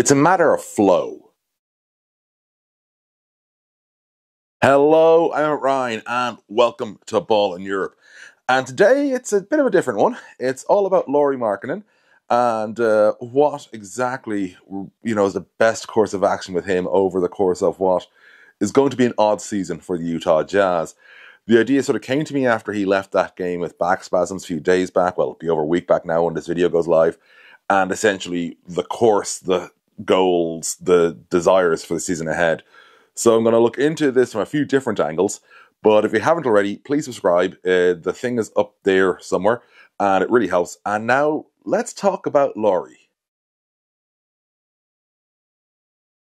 It's a matter of flow. Hello, I'm Ryan, and welcome to Ball in Europe. And today it's a bit of a different one. It's all about Lauri Markkanen and what exactly, you know, is the best course of action with him over the course of what is going to be an odd season for the Utah Jazz. The idea sort of came to me after he left that game with back spasms a few days back. Well, it'll be over a week back now when this video goes live. And essentially the course, the goals, the desires for the season ahead. So I'm going to look into this from a few different angles. But if you haven't already, please subscribe. The thing is up there somewhere and it really helps. And now let's talk about Lauri.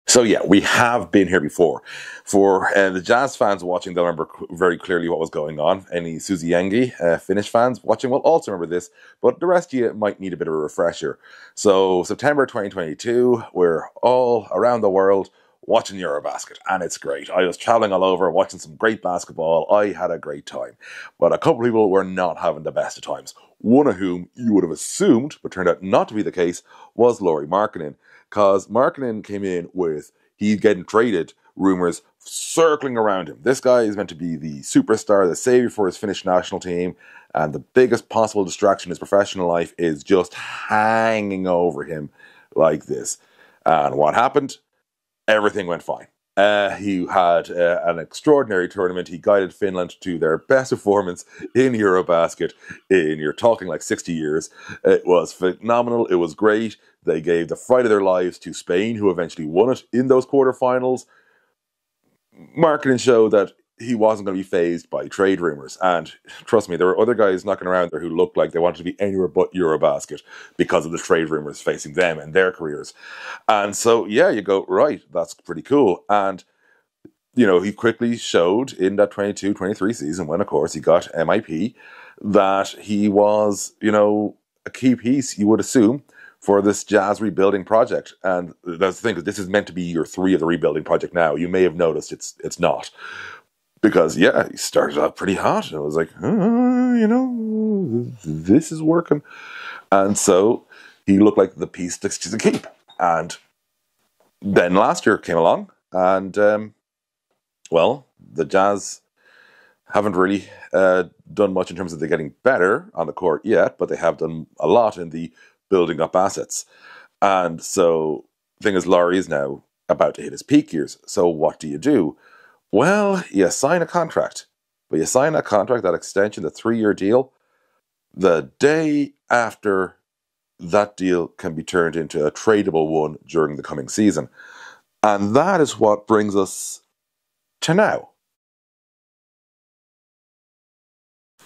So yeah, we have been here before. For the Jazz fans watching, they'll remember very clearly what was going on. Any Susijengi Finnish fans watching will also remember this, but the rest of you might need a bit of a refresher. So September 2022, we're all around the world watching EuroBasket, and it's great. I was traveling all over, watching some great basketball. I had a great time, but a couple of people were not having the best of times. One of whom you would have assumed, but turned out not to be the case, was Lauri Markkanen. Because Markkanen came in with, he's getting traded, rumours circling around him. This guy is meant to be the superstar, the saviour for his Finnish national team, and the biggest possible distraction in his professional life is just hanging over him like this. And what happened? Everything went fine. He had an extraordinary tournament. He guided Finland to their best performance in EuroBasket in, you're talking like 60 years. It was phenomenal. It was great. They gave the fight of their lives to Spain, who eventually won it in those quarterfinals. Markkanen showed that he wasn't going to be fazed by trade rumours. And trust me, there were other guys knocking around there who looked like they wanted to be anywhere but EuroBasket because of the trade rumours facing them and their careers. And so, yeah, you go, right, that's pretty cool. And, you know, he quickly showed in that 22-23 season when, of course, he got MIP, that he was, you know, a key piece, you would assume, for this Jazz rebuilding project. And that's the thing, because this is meant to be year 3 of the rebuilding project now. You may have noticed it's not. Because, yeah, he started out pretty hot. And it was like, you know, this is working. And so he looked like the piece to keep. And then last year came along. And, well, the Jazz haven't really done much in terms of they're getting better on the court yet. But they have done a lot in the building up assets. And so the thing is, Lauri is now about to hit his peak years. So what do you do? Well, you sign a contract, but you sign that contract, that extension, the 3-year deal, the day after that deal can be turned into a tradable one during the coming season. And that is what brings us to now.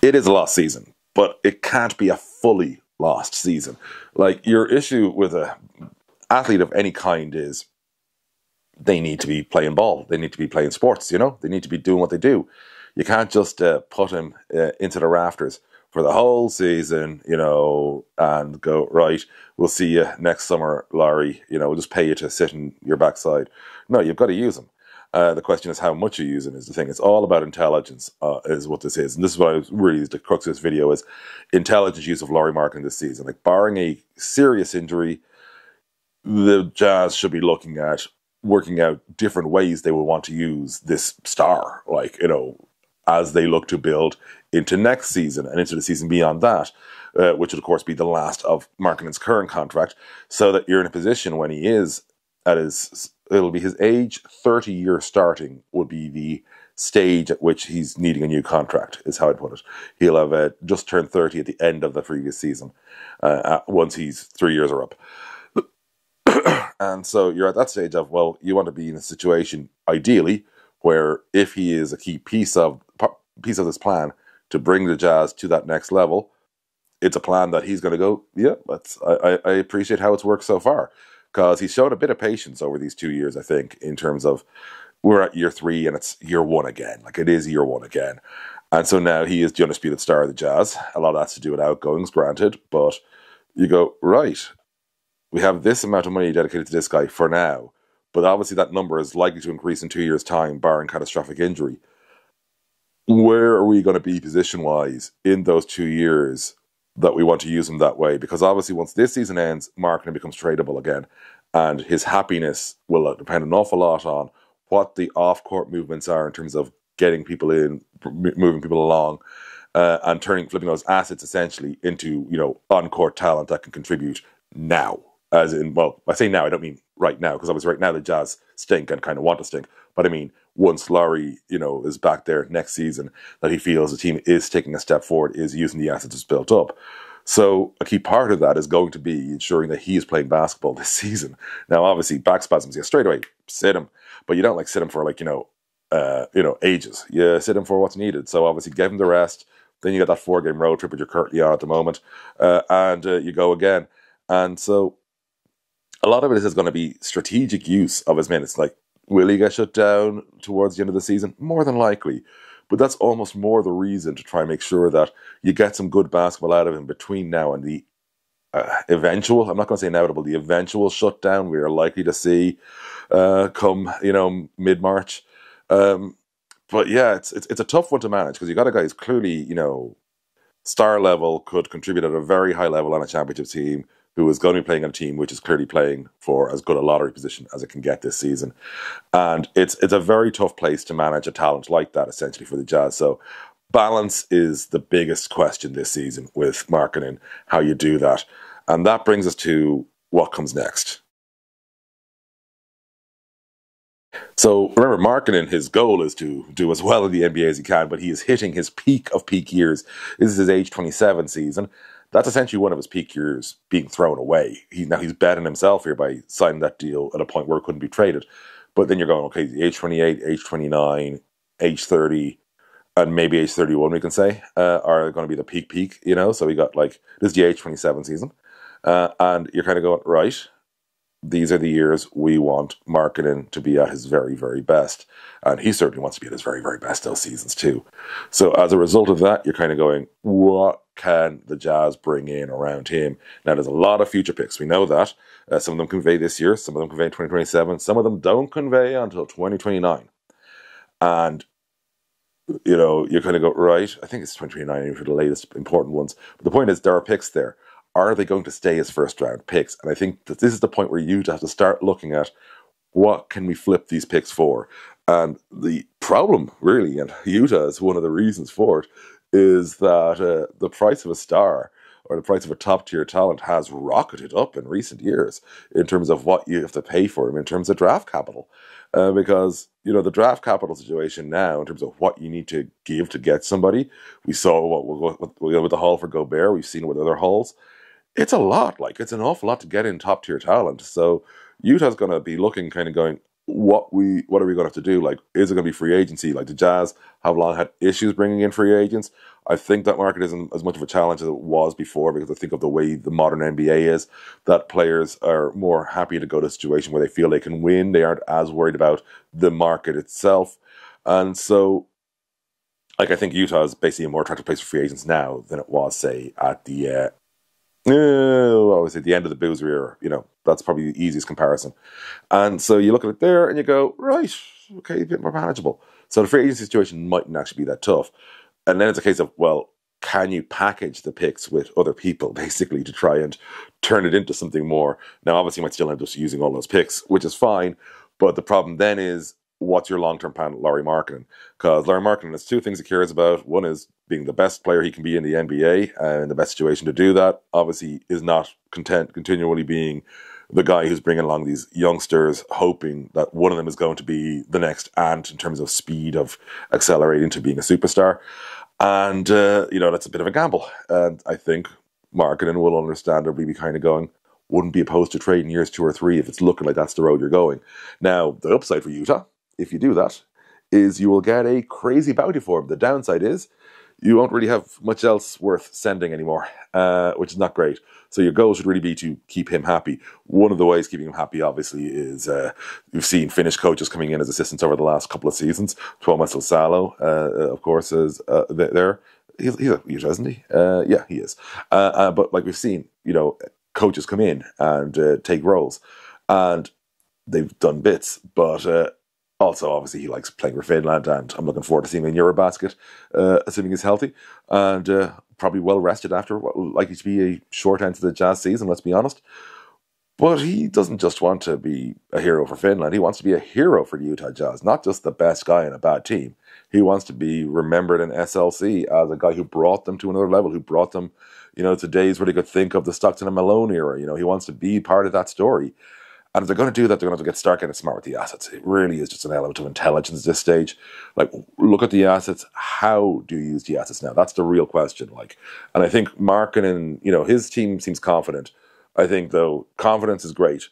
It is a lost season, but it can't be a fully lost season. Like, your issue with an athlete of any kind is, they need to be playing ball. They need to be playing sports, you know? They need to be doing what they do. You can't just put him into the rafters for the whole season, you know, and go, right, we'll see you next summer, Lauri. You know, we'll just pay you to sit in your backside. No, you've got to use him. The question is how much you use him is the thing. It's all about intelligence is what this is. And this is what I was really, the crux of this video is intelligence use of Lauri Markkanen this season. Like, barring a serious injury, the Jazz should be looking at working out different ways they will want to use this star, like, you know, as they look to build into next season and into the season beyond that, which would, of course, be the last of Markkanen's current contract, so that you're in a position when he is at his, it'll be his age 30 year starting would be the stage at which he's needing a new contract, is how I'd put it. He'll have just turned 30 at the end of the previous season, once he's 3 years are up. And so you're at that stage of, well, you want to be in a situation, ideally, where if he is a key piece of this plan to bring the Jazz to that next level, it's a plan that he's going to go, yeah, I appreciate how it's worked so far. Because he's shown a bit of patience over these 2 years, I think, in terms of we're at year 3 and it's year 1 again. Like, it is year 1 again. And so now he is the undisputed star of the Jazz. A lot of that's to do with outgoings, granted, but you go, right, we have this amount of money dedicated to this guy for now, but obviously that number is likely to increase in 2 years' time, barring catastrophic injury. Where are we going to be position-wise in those 2 years that we want to use him that way? Because obviously once this season ends, Markkanen becomes tradable again, And his happiness will depend an awful lot on what the off-court movements are in terms of getting people in, moving people along, and flipping those assets essentially into, you know, on-court talent that can contribute now. As in, well, I say now, I don't mean right now, because obviously right now the Jazz stink and kind of want to stink. But I mean, once Lauri, you know, is back there next season, that he feels the team is taking a step forward, is using the assets that's built up. So a key part of that is going to be ensuring that he is playing basketball this season. Now, obviously, back spasms, yeah, straight away, sit him. But you don't, like, sit him for, like, you know, ages. You sit him for what's needed. So obviously, give him the rest. Then you got that 4-game road trip that you're currently on at the moment. You go again. And so a lot of it is going to be strategic use of his minutes. Like, will he get shut down towards the end of the season? More than likely. But that's almost more the reason to try and make sure that you get some good basketball out of him between now and the eventual, I'm not going to say inevitable, the eventual shutdown we are likely to see come, you know, mid-March. But yeah, it's a tough one to manage because you got a guy who's clearly, you know, star level, could contribute at a very high level on a championship team, who is going to be playing on a team which is clearly playing for as good a lottery position as it can get this season. And it's a very tough place to manage a talent like that, essentially, for the Jazz. So balance is the biggest question this season with Markkanen, how you do that. And that brings us to what comes next. So remember, Markkanen, his goal is to do as well in the NBA as he can, but he is hitting his peak of peak years. This is his age 27 season. That's essentially one of his peak years being thrown away. He's betting himself here by signing that deal at a point where it couldn't be traded. But then you're going, okay, age 28, age 29, age 30, and maybe age 31, we can say, are going to be the peak, you know? So we got, like, this is the age 27 season. And you're kind of going, right, these are the years we want Markkanen to be at his very, very best. And he certainly wants to be at his very, very best those seasons too. So as a result of that, you're kind of going, what can the Jazz bring in around him? Now, there's a lot of future picks. We know that. Some of them convey this year. Some of them convey in 2027. Some of them don't convey until 2029. And, you know, you're kind of go, right, I think it's 2029 for the latest important ones. But the point is, there are picks there. Are they going to stay as first-round picks? And I think that this is the point where you have to start looking at what can we flip these picks for? And the problem, really, and Utah is one of the reasons for it, is that the price of a star or the price of a top-tier talent has rocketed up in recent years in terms of what you have to pay for him in terms of draft capital. Because, you know, the draft capital situation now in terms of what you need to give to get somebody, we saw what with the haul for Gobert, we've seen it with other hauls. It's a lot, like, it's an awful lot to get in top-tier talent. So Utah's going to be looking, kind of going, what are we going to have to do? Like, is it going to be free agency? Like, the Jazz have long had issues bringing in free agents. I think that market isn't as much of a challenge as it was before because I think of the way the modern NBA is, that players are more happy to go to a situation where they feel they can win. They aren't as worried about the market itself. And so, like, I think Utah is basically a more attractive place for free agents now than it was, say, at the at the end of the Boozer era, you know, that's probably the easiest comparison. And so you look at it there and you go, right, okay, a bit more manageable. So the free agency situation mightn't actually be that tough. And then it's a case of, well, can you package the picks with other people, basically, to try and turn it into something more? Now, obviously, you might still end up using all those picks, which is fine. But the problem then is, what's your long-term plan with Lauri Markkanen? Because Lauri Markkanen has two things he cares about. One is being the best player he can be in the NBA, and the best situation to do that. Obviously, is not content continually being the guy who's bringing along these youngsters, hoping that one of them is going to be the next Ant in terms of speed of accelerating to being a superstar. And, you know, that's a bit of a gamble. And I think Markkanen will understandably be kind of going, wouldn't be opposed to trading years 2 or 3 if it's looking like that's the road you're going. Now, the upside for Utah, if you do that, is you will get a crazy bounty for him. The downside is you won't really have much else worth sending anymore, which is not great. So your goal should really be to keep him happy. One of the ways keeping him happy, obviously, is you've seen Finnish coaches coming in as assistants over the last couple of seasons. Tuomas Iisalo, of course, is there. He's a Utah, isn't he? Yeah, he is. But like we've seen, you know, coaches come in and take roles. And they've done bits, but also, obviously, he likes playing for Finland, and I'm looking forward to seeing him in EuroBasket, assuming he's healthy, and probably well-rested after what likely to be a short end to the Jazz season, let's be honest. But he doesn't just want to be a hero for Finland. He wants to be a hero for the Utah Jazz, not just the best guy in a bad team. He wants to be remembered in SLC as a guy who brought them to another level, who brought them, you know, to days where they could think of the Stockton and Malone era. You know, he wants to be part of that story. And if they're going to do that, they're going to have to get stark and smart with the assets. It really is just an element of intelligence at this stage. Like, look at the assets. How do you use the assets now? That's the real question. Like, and I think Markkanen, you know, his team seems confident. I think, though, confidence is great.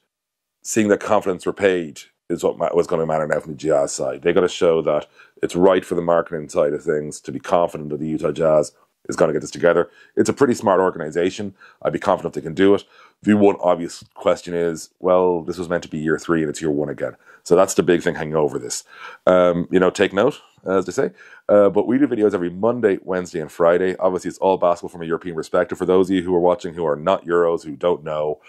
Seeing that confidence repaid is what was going to matter now from the Jazz side. They got to show that it's right for the marketing side of things to be confident that the Utah Jazz is going to get this together. It's a pretty smart organization. I'd be confident they can do it. The one obvious question is, well, this was meant to be year three and it's year one again. So that's the big thing hanging over this. You know, take note, as they say. But we do videos every Monday, Wednesday, and Friday. Obviously, it's all basketball from a European perspective. For those of you who are watching who are not Euros, who don't know,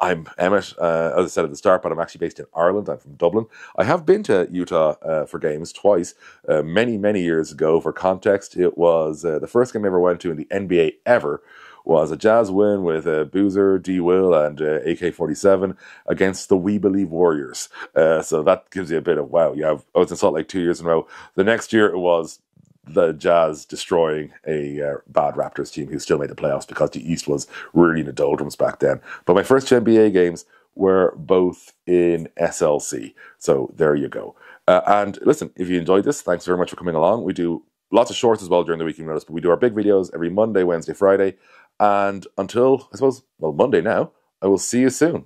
I'm Emmett, as I said at the start, but I'm actually based in Ireland. I'm from Dublin. I have been to Utah for games twice, many, many years ago. For context, it was the first game I ever went to in the NBA ever was a Jazz win with Boozer, D. Will, and AK-47 against the We Believe Warriors. So that gives you a bit of, wow, yeah, I was in Salt Lake 2 years in a row. The next year it was the Jazz destroying a bad Raptors team who still made the playoffs because the East was really in the doldrums back then. But my first two NBA games were both in SLC. So there you go. And listen, if you enjoyed this, thanks very much for coming along. We do lots of shorts as well during the week, you notice, but we do our big videos every Monday, Wednesday, Friday. And until, I suppose, well, Monday now, I will see you soon.